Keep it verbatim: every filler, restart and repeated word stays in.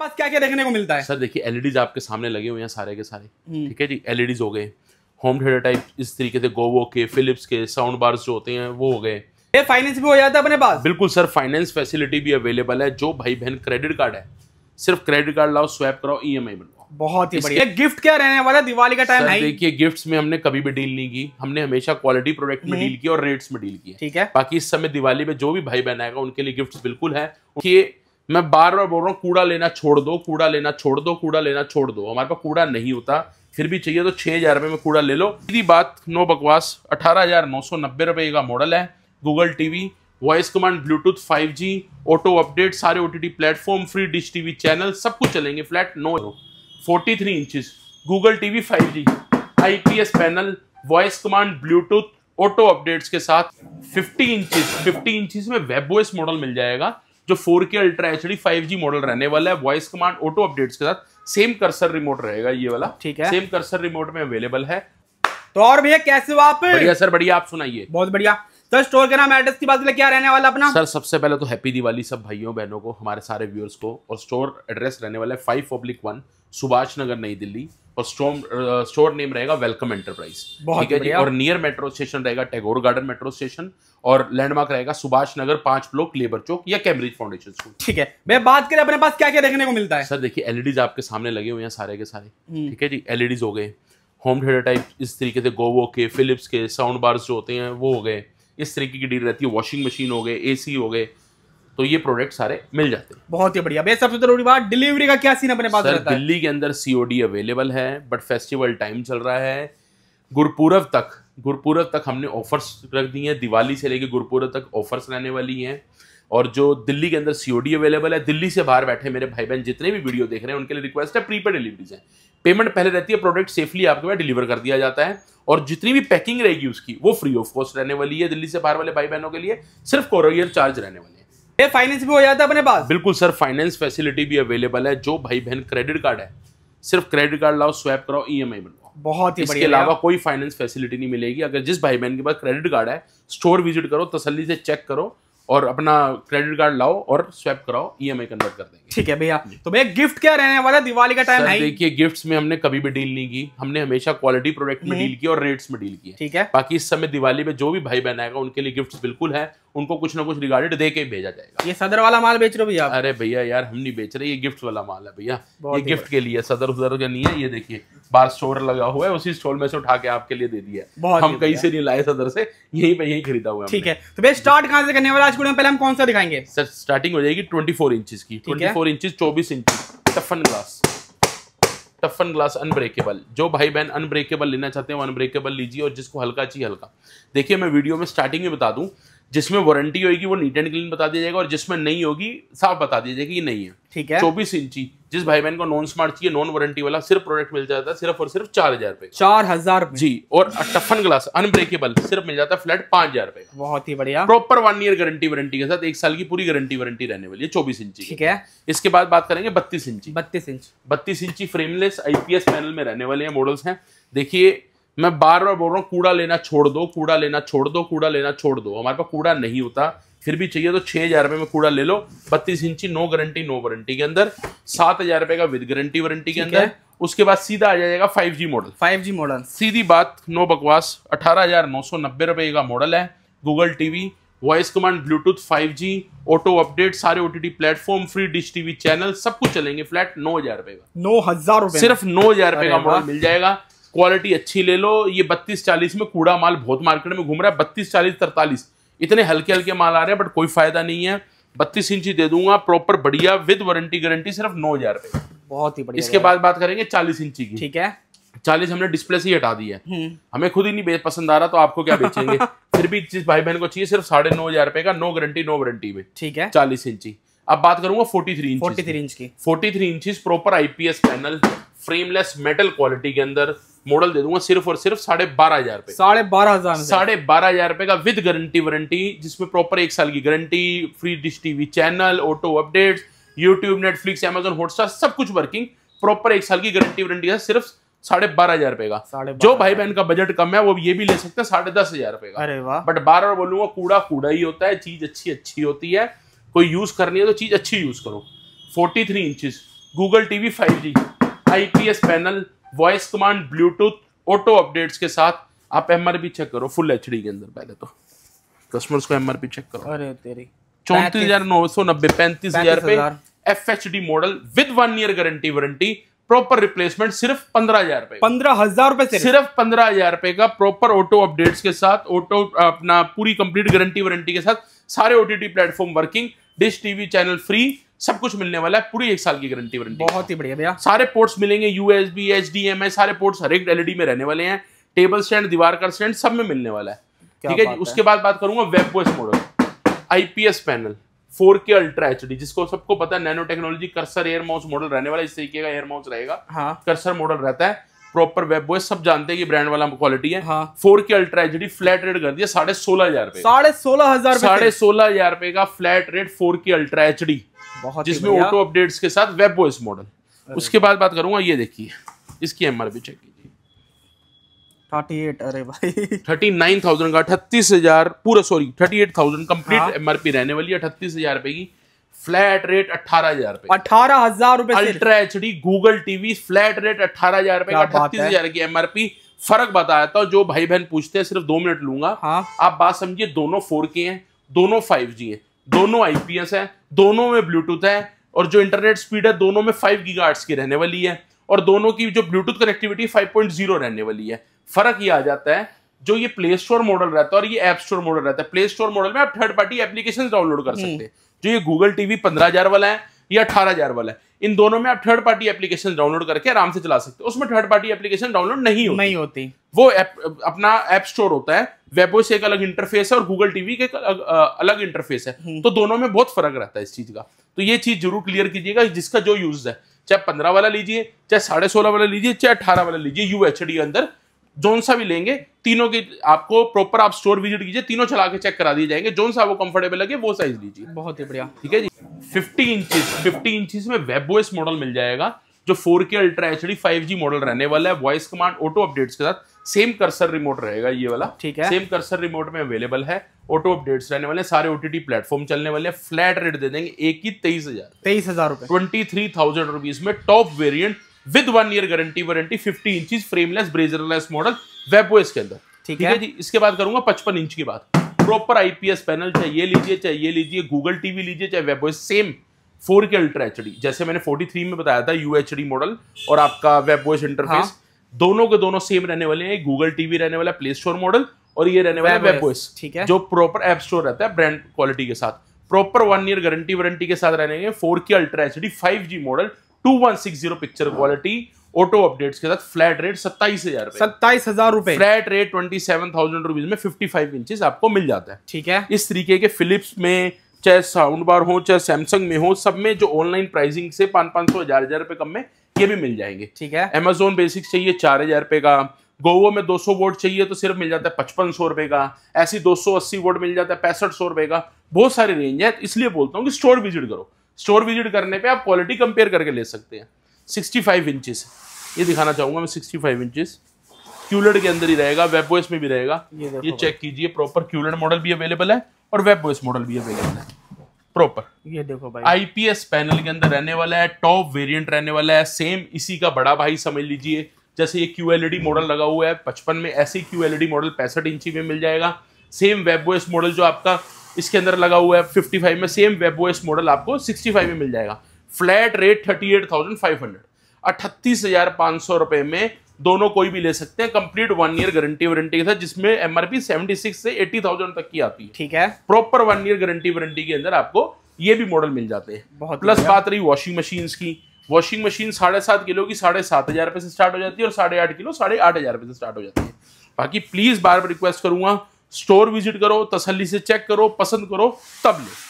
पास क्या क्या देखने को मिलता है? सर देखिए एलईडीज आपके सामने लगे हुए हैं सारे के सारे, ठीक है जी। एलईडीज हो गए, होम थिएटर टाइप इस तरीके से गोवो के, फिलिप्स के साउंड बार्स जो होते हैं वो हो गए। ये फाइनेंस भी हो जाता है अपने पास? बिल्कुल सर, फाइनेंस फैसिलिटी भी अवेलेबल है। जो भाई बहन क्रेडिट कार्ड है, सिर्फ क्रेडिट कार्ड लाओ, स्वैप कराओ, ईएमआई बनवाओ। बहुत ही बढ़िया। गिफ्ट क्या रहने वाला? दिवाली का टाइम है। देखिए गिफ्ट्स में हमने कभी भी डील नहीं की, हमने हमेशा क्वालिटी प्रोडक्ट में डील की और रेट्स में डील की, ठीक है। बाकी इस समय दिवाली में जो भी भाई बहन आएगा उनके लिए गिफ्ट बिल्कुल है। मैं बार बार बोल रहा हूँ कूड़ा लेना छोड़ दो, कूड़ा लेना छोड़ दो, कूड़ा लेना छोड़ दो। हमारे पास कूड़ा नहीं होता, फिर भी चाहिए तो छह हजार रुपये में कूड़ा ले लो। सीधी बात, नो बकवास, अठारह हजार नौ सौ नब्बे रुपये का मॉडल है। Google TV, voice command, Bluetooth, five G, auto update, सारे OTT platform, free dish TV channel सब कुछ चलेंगे flat. No forty three inches Google TV five G, IPS panel, voice command, Bluetooth, auto updates के साथ। Fifty inches fifty inches में webOS model मिल जाएगा जो four K ultra HD five G model रहने वाला है। वॉइस कमांड, ऑटो अपडेट्स के साथ। सेम कर्सर रिमोट रहेगा ये वाला, ठीक है, सेम कर्सर रिमोट में अवेलेबल है। तो और भैया कैसे हो आप? बढ़िया सर, बढ़िया, आप सुनाइए? बहुत बढ़िया। सर स्टोर के नाम एड्रेस की बात करें, क्या रहने वाला अपना? सर सबसे पहले तो हैप्पी दिवाली सब भाइयों बहनों को, हमारे सारे व्यूअर्स को। और स्टोर एड्रेस रहने वाला है five oblique one, Subhash Nagar, Nai Delhi. और स्टोर स्टोर नेम रहेगा वेलकम एंटरप्राइज, ठीक है जी। और नियर मेट्रो स्टेशन रहेगा टैगोर गार्डन मेट्रो स्टेशन, और लैंडमार्क रहेगा सुभाष नगर पांच ब्लॉक लेबर चौक या कैम्ब्रिज फाउंडेशन स्कूल, ठीक है। मैं बात करें अपने पास क्या क्या देखने को मिलता है? सर देखिए एलईडीज आपके सामने लगे हुए हैं सारे के सारे, ठीक है जी। एलईडीज हो गए, होम थिएटर टाइप इस तरीके से गोवो के, फिलिप्स के, साउंड बार्स जो होते हैं वो हो गए, इस तरीके की डील रहती है। वॉशिंग मशीन हो गए, एसी हो गए, तो ये प्रोडक्ट सारे मिल जाते हैं। बहुत ही बढ़िया। भैया सबसे जरूरी बात, डिलीवरी का क्या सीन अपने पास रहता है? दिल्ली के अंदर सीओडी अवेलेबल है, बट फेस्टिवल टाइम चल रहा है। गुरपुरब तक गुरपुरब तक हमने ऑफर्स रख दी हैं, दिवाली से लेके गुरपुरब तक ऑफर्स रहने वाली हैं। और जो दिल्ली के अंदर सीओडी अवेलेबल है, दिल्ली से बाहर बैठे मेरे भाई बहन जितने भी वीडियो देख रहे हैं उनके लिए रिक्वेस्ट है, प्रीपेड डिलीवरीज है, पेमेंट पहले रहती है, प्रोडक्ट सेफली आपके पास डिलीवर कर दिया जाता है। और जितनी भी पैकिंग रहेगी उसकी वो फ्री ऑफ कॉस्ट रहने वाली है। दिल्ली से बाहर वाले भाई बहनों के लिए सिर्फ कोरियर चार्ज रहने वाले हैं। ये फाइनेंस भी हो जाता है अपने पास? बिल्कुल सर, फाइनेंस फैसिलिटी भी अवेलेबल है। जो भाई बहन क्रेडिट कार्ड है, सिर्फ क्रेडिट कार्ड लाओ, स्वैप कराओ, ईएमआई बनवाओ। बहुत ही बढ़िया। इसके अलावा कोई फाइनेंस फैसिलिटी नहीं मिलेगी। अगर जिस भाई बहन के पास क्रेडिट कार्ड है, स्टोर विजिट करो, तसल्ली से चेक करो और अपना क्रेडिट कार्ड लाओ और स्वैप कराओ, ईएमआई कन्वर्ट कर देंगे, ठीक है भैया। तो भैया गिफ्ट क्या रहने वाला? दिवाली का टाइम है। देखिए गिफ्ट्स में हमने कभी भी डील नहीं की, हमने हमेशा क्वालिटी प्रोडक्ट में डील की और रेट्स में डील की, ठीक है। बाकी इस समय दिवाली में जो भी भाई बहन आएगा उनके लिए गिफ्ट्स बिल्कुल है, उनको कुछ ना कुछ रिगार्डेड दे के भेजा जाएगा। ये सदर वाला माल बेच रहे हो भैया? अरे भैया यार हम नहीं बेच रहे, ये गिफ्ट वाला माल है भैया, ये गिफ्ट के लिए, सदर उदर का नहीं है। ये देखिए बाहर स्टोर लगा हुआ है, उसी स्टोर में से उठा के आपके लिए दे दिया, हम कहीं से नहीं लाए, सदर से यहीं पे यही खरीदा हुआ है, ठीक है। तो भैया स्टार्ट कहाँ से करने वाला आज? पहले हम कौन सा दिखाएंगे? सर स्टार्टिंग हो जाएगी ट्वेंटी फोर इंचज की, ट्वेंटी फोर इंचज चौबीस inches toughen glass, toughen glass unbreakable. जो भाई बहन अनब्रेकेबल लेना चाहते हैं वो अनब्रेकेबल लीजिए, और जिसको हल्का चाहिए हल्का। देखिए मैं वीडियो में स्टार्टिंग में बता दूं, जिसमें वारंटी होगी वो नीट एंड क्लीन बता दिया जाएगा, और जिसमें नहीं होगी साफ बता दिया जाएगा कि नहीं है, ठीक है। चौबीस इंची जिस भाई बहन को नॉन स्मार्ट चाहिए, नॉन वारंटी वाला, सिर्फ प्रोडक्ट मिल जाता है सिर्फ और सिर्फ चार हजार रुपए चार हजार जी। और टफन ग्लास अनब्रेकेबल सिर्फ मिल जाता है फ्लैट पांच हजार रुपए। बहुत ही बढ़िया। Proper one year guarantee warranty के साथ, एक साल की पूरी गारंटी वारंटी रहने वाली है, चौबीस इंची, ठीक है। इसके बाद बात करेंगे बत्तीस इंची बत्तीस इंच बत्तीस इंची फ्रेमलेस आईपीएस पैनल में रहने वाले मॉडल्स हैं। देखिए मैं बार बार बोल रहा हूँ कूड़ा लेना छोड़ दो, कूड़ा लेना छोड़ दो, कूड़ा लेना छोड़ दो। हमारे पास कूड़ा नहीं होता, फिर भी चाहिए तो छह हजार रुपये में कूड़ा ले लो, बत्तीस इंची नो गारंटी नो वारंटी के अंदर, सात हजार रुपये का विद गारंटी वारंटी के अंदर। उसके बाद सीधा आ जाएगा five G model five G model. सीधी बात, नो बकवास, अठारह हजार नौ सौ नब्बे रुपये का मॉडल है। Google TV, voice command, Bluetooth, five G, auto update, सारे OTT platform, free dish TV channel सब कुछ चलेंगे फ्लैट नौ हजार रुपये का। नौ हजार सिर्फ नौ हजार रुपये का मॉडल मिल जाएगा। क्वालिटी अच्छी ले लो। ये बत्तीस चालीस में कूड़ा माल बहुत मार्केट में घूम रहा है, बत्तीस चालीस तरतालीस इतने हल्के हल्के माल आ रहे हैं, बट कोई फायदा नहीं है। बत्तीस इंची दे दूंगा प्रॉपर बढ़िया विद वारंटी गारंटी सिर्फ नौ हजार रुपए। बहुत ही बढ़िया। इसके बाद बात करेंगे चालीस इंची की, ठीक है। चालीस हमने डिस्प्ले से ही हटा दी है, हमें खुद ही नहीं पसंद आ रहा तो आपको क्या बेचेंगे। फिर भी जिस भाई बहन को चाहिए सिर्फ साढ़े नौ हजार रुपए का, नो गारंटी नो वारंटी में, ठीक है, चालीस इंची। अब बात करूंगा forty three inch forty three inch की forty three inch proper IPS panel, frameless metal quality के अंदर मॉडल दे दूंगा सिर्फ और सिर्फ साढ़े बारह हजार रुपए साढ़े बारह हजार साढ़े बारह हजार रुपए का विद गारंटी वारंटी, जिसमें प्रॉपर एक साल की guarantee, free dish TV channel, auto updates, YouTube, Netflix, Amazon Hotstar सब कुछ वर्किंग, प्रॉपर एक साल की गारंटी वारंटी का सिर्फ साढ़े बारह हजार रुपए का। जो भाई बहन का बजट कम है वो ये भी ले सकते हैं साढ़े दस हजार रुपए का। अरे वाह। बट बार बार बोलूंगा कूड़ा कूड़ा ही होता है, चीज अच्छी अच्छी होती है, कोई यूज करनी है तो चीज अच्छी यूज करो। Forty three inches Google TV five G, IPS panel, voice command, Bluetooth, auto updates के साथ। आप एमआरपी चेक करो फुल एचडी के अंदर, पहले तो कस्टमर्स को एमआरपी चेक करो। अरे तेरी चौंतीस हजार नौ सौ नब्बे पैंतीस हजार पे FHD model with one year guarantee warranty, proper replacement सिर्फ पंद्रह हजार रुपए, पंद्रह हजार रुपए सिर्फ पंद्रह हजार रुपए का, प्रॉपर ऑटो अपडेट्स के साथ, ऑटो अपना पूरी कंप्लीट गारंटी वारंटी के साथ, सारे OTT platform working, dish TV channel free, सब कुछ मिलने वाला है, पूरी एक साल की गारंटी वारंटी। बहुत ही बढ़िया भैया। सारे पोर्ट्स मिलेंगे, यूएसबी, एचडीएमआई, सारे पोर्ट्स हर एक एलईडी में रहने वाले हैं, टेबल स्टैंड, दीवार का स्टैंड सब में मिलने वाला है, ठीक है जी। उसके बाद बात करूंगा webOS model, IPS panel, four K ultra HD, जिसको सबको पता है nano technology, cursor air mouse model रहने वाला, इस तरीके का एयर माउस रहेगा, हाँ। कर्सर मॉडल रहता है, प्रॉपर वेबओएस, सब जानते हैं कि ब्रांड वाला क्वालिटी है, हाँ। Four K ultra HD flat rate कर दिया साढ़े सोलह हजार रुपए, साढ़े सोलह हजार साढ़े सोलह हजार रुपए का flat rate four K ultra HD, जिसमें ऑटो अपडेट्स के साथ वेबओएस मॉडल। उसके बाद बात करूंगा, ये देखिए इसकी एमआरपी चेक कीजिए अड़तीस, अरे भाई उनतालीस हज़ार का, अड़तीस हज़ार पूरा, सॉरी अड़तीस हज़ार कंप्लीट एमआरपी रहने वाली है, अड़तीस हज़ार रुपए की, फ्लैट रेट अठारह हज़ार रुपए, अठारह हज़ार रुपए ultra HD Google TV flat rate अठारह हज़ार रुपए का, अड़तीस हज़ार की एमआरपी। फर्क बताता हूं जो भाई बहन पूछते हैं, सिर्फ दो मिनट लूंगा, हाँ। आप बात समझिए, दोनों फोर के हैं, दोनों फाइव जी हैं, दोनों आईपीएस है, दोनों में ब्लूटूथ है, और जो इंटरनेट स्पीड है दोनों में फाइव गीगाहर्ट्ज की रहने वाली है, और दोनों की जो Bluetooth connectivity five point zero रहने वाली है। फर्क ये आ जाता है, जो ये प्ले स्टोर मॉडल रहता है और ये ऐप स्टोर मॉडल रहता है, प्ले स्टोर मॉडल में आप थर्ड पार्टी एप्लीकेशंस डाउनलोड कर सकते हैं, जो ये गूगल टीवी पंद्रह हज़ार वाला है या अठारह हज़ार वाला है, इन दोनों में आप थर्ड पार्टी एप्लीकेशंस डाउनलोड करके आराम से चला सकते हो। उसमें थर्ड पार्टी एप्लीकेशन डाउनलोड नहीं होती, नहीं होती। वो एप, अपना ऐप स्टोर होता है, वेबओएस एक अलग इंटरफेस है और गूगल टीवी के अलग इंटरफेस है, तो दोनों में बहुत फर्क रहता है इस चीज का। तो ये चीज जरूर क्लियर कीजिएगा, जिसका जो यूज है, चाहे पंद्रह वाला लीजिए, चाहे साढ़े सोलह वाला लीजिए, चाहे अठारह वाला लीजिए, यूएचडी के अंदर जोन सा भी लेंगे, तीनों के आपको प्रॉपर, आप स्टोर विजिट कीजिए, तीनों चला के चेक करा दिए जाएंगे, जोन सा आपको कंफर्टेबल लगे वो साइज लीजिए। बहुत ही बढ़िया, ठीक है जी। फिफ्टी इंचेस फिफ्टी इंचेस में वेबओएस मॉडल मिल जाएगा, जो four K ultra HD five G model रहने वाला है, वॉइस कमांड, ऑटो अपडेट्स के साथ, सेम कर्सर रिमोट रहेगा ये वाला, ठीक है, सेम कर्सर रिमोट में अवेलेबल है, ऑटो अपडेट्स रहने वाले, सारे ओटीटी प्लेटफॉर्म चलने वाले, फ्लैट रेट दे देंगे एक ही तेईस हजार तेईस हजार रुपए ट्वेंटी थ्री थाउजेंड रुपीज में, top variant with one year guarantee warranty, fifty inches frameless bezelless model webOS के अंदर, ठीक है जी। इसके बाद करूंगा पचपन इंच की बात, प्रॉपर आईपीएस पैनल, चाहे ये लीजिए चाहे ये लीजिए, गूगल टीवी लीजिए चाहे webOS, same four K ultra HD, जैसे मैंने फोर्टी थ्री में बताया था यूएचडी मॉडल और आपका वेबओएस इंटरफेस, हाँ। दोनों के दोनों सेम रहने वाले हैं, गूगल टीवी रहने वाला प्ले स्टोर मॉडल और ये रहने वाला वेबओएस, ठीक है, जो प्रॉपर ऐप स्टोर रहता है ब्रांड क्वालिटी के साथ, proper one year guarantee warranty के साथ रहने, four K ultra HD five G model, two one six zero picture quality, auto updates के साथ, फ्लैट रेट सत्ताईस हजार सत्ताईस हजार रुपए, flat rate twenty seven thousand rupees में फिफ्टी फाइव इंचेस आपको मिल जाता है, ठीक है। इस तरीके के फिलिप्स में, चाहे साउंड बार हो, चाहे सैमसंग में हो, सब में जो ऑनलाइन प्राइसिंग से पाँच पाँच सौ हजार हजार रुपए कम में ये भी मिल जाएंगे, ठीक है। अमेजोन बेसिक्स चाहिए चार हजार रुपए का, गोवो में दो सौ वोट चाहिए तो सिर्फ मिल जाता है पचपन सौ रुपए का, ऐसी दो सौ अस्सी वोट मिल जाता है पैंसठ सौ रुपए का, बहुत सारी रेंज है। इसलिए बोलता हूँ कि स्टोर विजिट करो, स्टोर विजिट करने पे आप क्वालिटी कंपेयर करके ले सकते हैं। सिक्सटी फाइव इंचेस ये दिखाना चाहूंगा मैं, सिक्सटी फाइव इंचेस क्यूलेड के अंदर ही रहेगा, वेबओएस में भी रहेगा, ये, ये चेक कीजिए, प्रॉपर क्यूलेड मॉडल भी अवेलेबल है और वेबओएस मॉडल भी अवेलेबल है प्रॉपर, ये देखो भाई। आईपीएस पैनल के अंदर रहने वाला है, टॉप वेरिएंट रहने वाला है, सेम इसी का बड़ा भाई समझ लीजिए, जैसे ये क्यूएलईडी मॉडल लगा हुआ है पचपन में, ऐसे क्यूएलईडी मॉडल पैंसठ इंची में मिल जाएगा, सेम वेबओएस मॉडल जो आपका इसके अंदर लगा हुआ है फिफ्टी फाइव में, सेम वेबओएस मॉडल आपको सिक्सटी फाइव में मिल जाएगा। Flat rate thirty eight thousand five hundred, अट्ठतीस हजार पाँच सौ रुपए में दोनों कोई भी ले सकते हैं, complete one year guarantee warranty के साथ, जिसमें एमआरपी सेवेंटी सिक्स से अस्सी हज़ार तक की आती है, ठीक है। Proper one year guarantee warranty के अंदर आपको ये भी मॉडल मिल जाते हैं। प्लस बात रही वॉशिंग मशीन की, वॉशिंग मशीन साढ़े सात किलो की साढ़े सात हजार रुपए से स्टार्ट हो जाती है और साढ़े आठ किलो साढ़े आठ हजार रुपए से स्टार्ट हो जाती है। बाकी प्लीज बार बार रिक्वेस्ट करूंगा, स्टोर विजिट करो, तसल्ली से चेक करो, पसंद करो तब लो।